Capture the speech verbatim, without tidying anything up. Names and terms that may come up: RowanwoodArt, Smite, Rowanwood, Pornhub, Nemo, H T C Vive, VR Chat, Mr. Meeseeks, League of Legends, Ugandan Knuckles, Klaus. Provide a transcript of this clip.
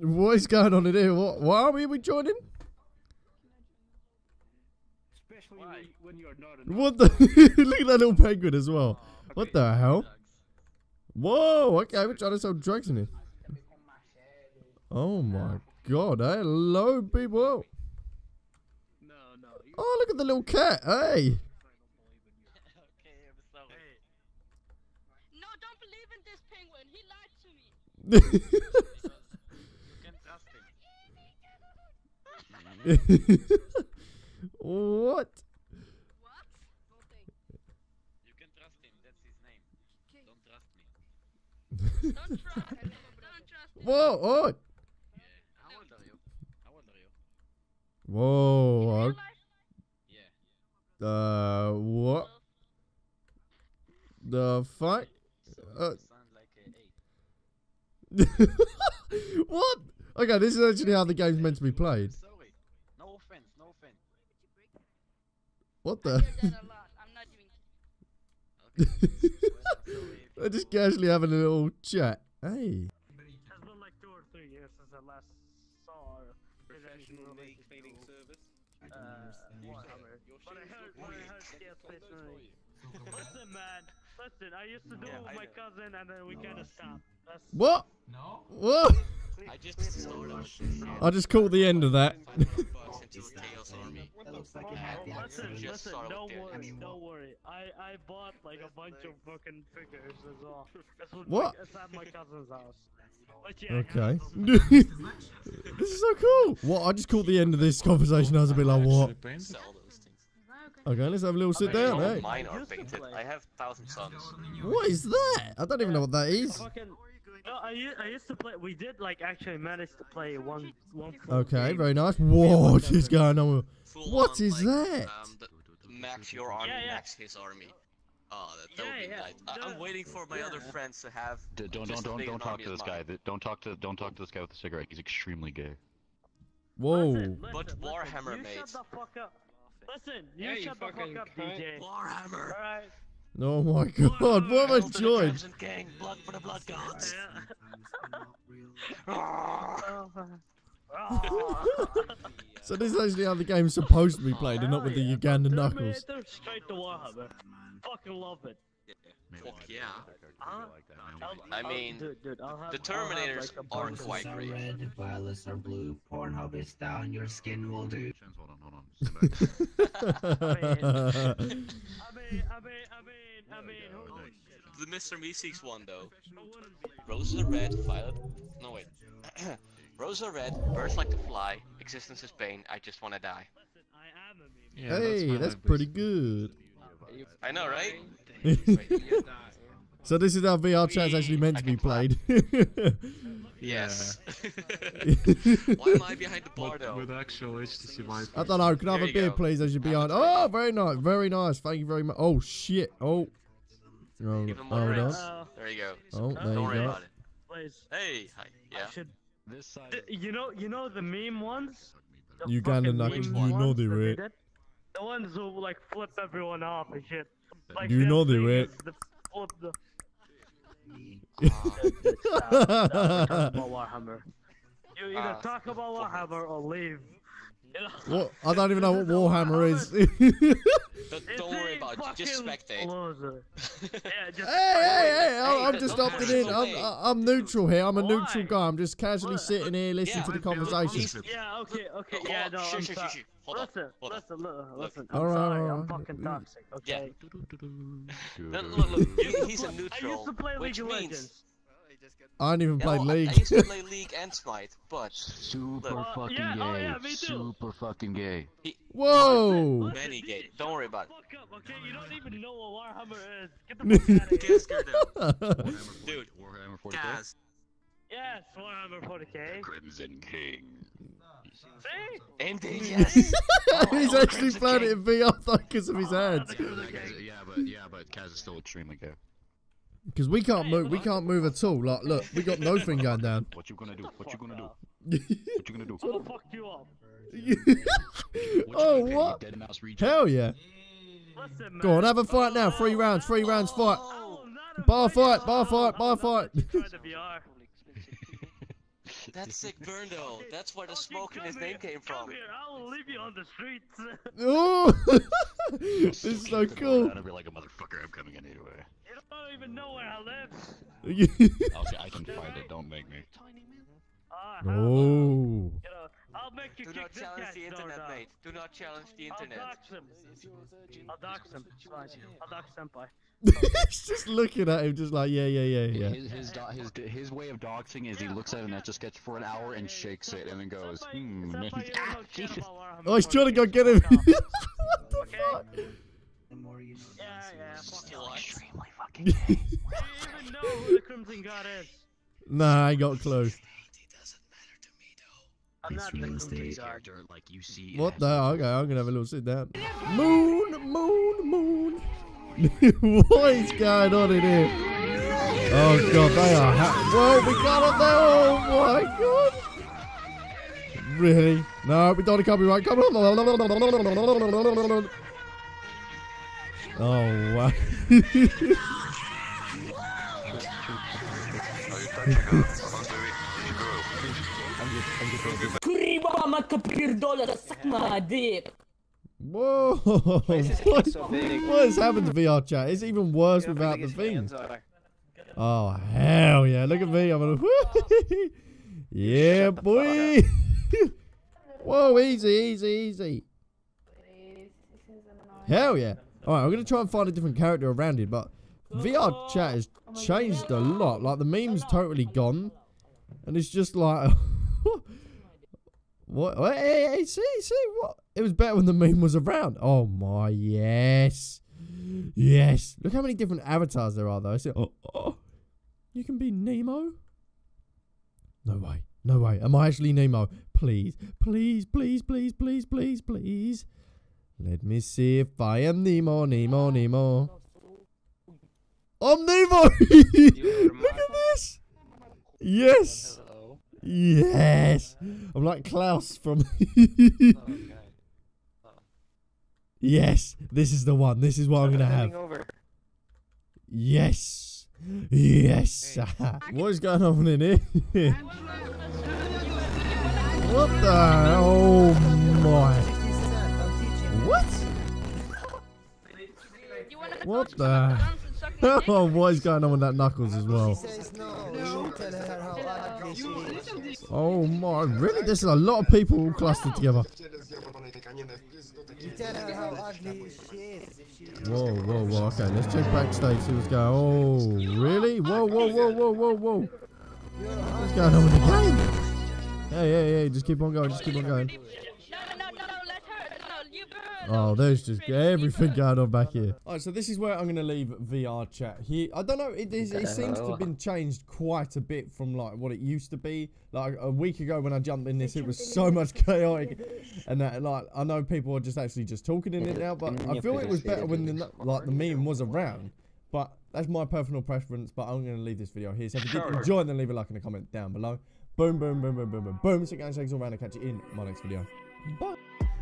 What is going on in here? What? Why are we, we joining? Especially Why? when you're not. What the? Look at that little penguin as well. Oh, okay. What the hell? Whoa! Okay, we're trying to sell drugs in here. Oh my god! Hey, hello, people. No, no. Oh, look at the little cat. Hey. No, don't believe in this penguin. He lied to me. What? What? You can trust him. That's his name. Don't trust me. Don't trust him. Don't trust him. Whoa! Oh. Yeah. How old are you? How old are you? Whoa! In real life? Yeah. Uh, what? The fuck? So uh. You sound like an eight. What? Okay, this is actually how the game's meant to be played. What the? They're just casually having a little chat. Hey. It has been like two or three years since I last saw professional league cleaning service. Uh, whatever. But I heard, but I heard she has played tonight. Listen, man. Listen, I used to do it with my cousin and then we kind of stopped. What? No? What? I just I just caught the end of that. Listen, listen, don't worry, don't worry. I, I bought like a bunch of fucking figures as well. What? It's at my cousin's house. But yeah, okay. This is so cool. What? I just caught the end of this conversation. I was a bit like, what? Okay, let's have a little sit down, eh? Mine are painted. I have thousand sons. What is that? I don't even know what that is. No, I used, I used to play. We did like actually manage to play one one. Okay, game. Very nice. What is going on? Full what on, is like, that? Um, the, max your army, yeah, yeah. max his army. Oh, that, that yeah, would be yeah. nice. I, I'm waiting for my yeah. other friends to have. D don't don't don't, don't talk to this guy. Mine. Don't talk to don't talk to this guy with the cigarette. He's extremely gay. Whoa. Listen, listen, but Warhammer mate. Shut the fuck up. Listen, you yeah, shut you the fuck up, cunt. D J. Warhammer. All right. Oh my god, what have I joined? Blood for the blood gods. So this is actually how the game is supposed to be played and not with the Ugandan Knuckles. Straight to Warhammer. Fucking love it. Fuck yeah. Huh? I mean, dude, dude, have, the Terminators like are quite great. Red, violets are blue, Pornhub is down, your skin will do. Hold on, hold on. I mean, I mean, I mean, I mean, oh, the Mister Meeseeks one though. Rosa red, violet. No wait. Rosa red, birds like to fly. Existence is pain. I just wanna die. Yeah, hey, that's, that's pretty good. I know, right? So this is how V R Chat is actually meant to be played. Yes. Why am I behind the bar though? With actual H T C Vive. I don't know. Can I have a beer, please? As you're behind. Oh, very nice, very nice. Thank you very much. Oh shit. Oh. Oh, no. There you go. Oh, there you go. Don't worry about it. Hey, hi. Yeah. This side. You know, you know the meme ones. Ugandan Knuckles. You know they were. The ones who like flip everyone off and shit. Like you know they were. The flip the. Oh, dude, stop, stop. Talk about Warhammer. You either uh, talk about Warhammer or leave. You know? What? I don't even know what Warhammer is. Don't, don't worry about it. Just spectate. Yeah, just hey, hey, hey! I'm, I'm just opting in. I'm, I'm neutral here. I'm a neutral guy. I'm just casually sitting here listening yeah, to the conversation. Yeah, okay, okay. Oh, yeah, no, I'm sorry. Hold on, listen, hold on. listen, look, listen, I'm right, sorry, I'm fucking toxic, okay? Yeah. No, look, look, he, he's a neutral, I used to play League of Legends. I ain't even played yeah, well, League. I, I used to play League and Smite, but... Super uh, fucking yeah, gay, oh yeah, me too. super fucking gay. He, Whoa! Many gay, don't worry about it. Fuck up, okay? You don't even know what Warhammer is. Get the fuck out of here. Gasker, dude. Dude, Warhammer forty K? Yes, yes Warhammer forty K. Crimson King. Indeed, yes. Oh, he's actually playing it in V R though because of his hands. Yeah, yeah, but yeah, but Kaz is still extremely gay. Because we can't move, we can't move at all. Like, look, we got no thing going down. What you gonna do? What you gonna do? What you gonna do? I'll fuck you up. Oh what? Hell yeah! Listen, go on, have a fight now. Three rounds, three rounds, fight. Bar fight, bar fight, bar fight. That's Sick Burndo. Okay. That's where the okay, smoke in his here. name came come from. Here. I will leave you on the streets. Oh, this is so cool. I'll be like a motherfucker. I'm coming in anyway. You don't even know where I live. Okay, I can find it. Don't make me. Uh, oh. You know, I'll make you Do not challenge the internet, down. mate. Do not challenge the internet. I'll dox him. I'll dox him. I'll dox Senpai. He's just looking at him, just like, yeah, yeah, yeah, yeah. His his, do his, his way of doxing is he looks at an etch a sketch for an hour and shakes it and then goes, hmm. Oh, he's trying to go get him. What the okay. fuck? The more you know, yeah, yeah, still extremely fucking gay. Do you even know who the Crimson God is? Nah, I ain't got a clue. I'm not the Crimson God. Like you see what the? Okay, I'm gonna have a little sit down. Moon, moon, moon. What is going on in here? Oh god, they are ha- Whoa, we got it there! Oh my god! Really? No, we don't have a copyright. Come on! Oh wow. Kriba, matka pirdola, suck my dick! Whoa! What, what has happened to V R Chat? It's even worse without the thing. Oh hell yeah! Look at me! I'm gonna. Yeah, boy! Whoa! Easy, easy, easy. Hell yeah! All right, I'm gonna try and find a different character around it, but V R Chat has changed a lot. Like the meme's totally gone, and it's just like. What? Hey, hey, see, see, what? It was better when the meme was around. Oh my, yes. Yes. Look how many different avatars there are, though. See, oh, oh. You can be Nemo? No way. No way. Am I actually Nemo? Please. Please, please, please, please, please, please. Let me see if I am Nemo, Nemo, Nemo. I'm Nemo! Look at this. Yes. Yes, I'm like Klaus from. Yes, this is the one. This is what I'm gonna have. Yes, yes. What is going on in here? What the? Oh my! What? What the? Oh, what is going on with that Knuckles as well? Oh my, really? There's a lot of people all clustered together. Whoa, whoa, whoa. Okay, let's check backstage, see what's going on. Oh, really? Whoa, whoa, whoa, whoa, whoa, whoa. What's going on with the game? Hey, hey, hey, just keep on going, just keep on going. Oh, there's just everything going on back here. Alright, so this is where I'm going to leave V R Chat here. I don't know, it, is, it seems to have been changed quite a bit from like what it used to be. Like a week ago when I jumped in this, it was so much chaotic. And that, like, I know people are just actually just talking in it now, but I feel it was better when the, like, the meme was around. But that's my personal preference, but I'm going to leave this video here. So if you did enjoy it, then leave a like and a comment down below. Boom, boom, boom, boom, boom, boom, boom. So guys, thanks all around. I'll catch you in my next video. Bye.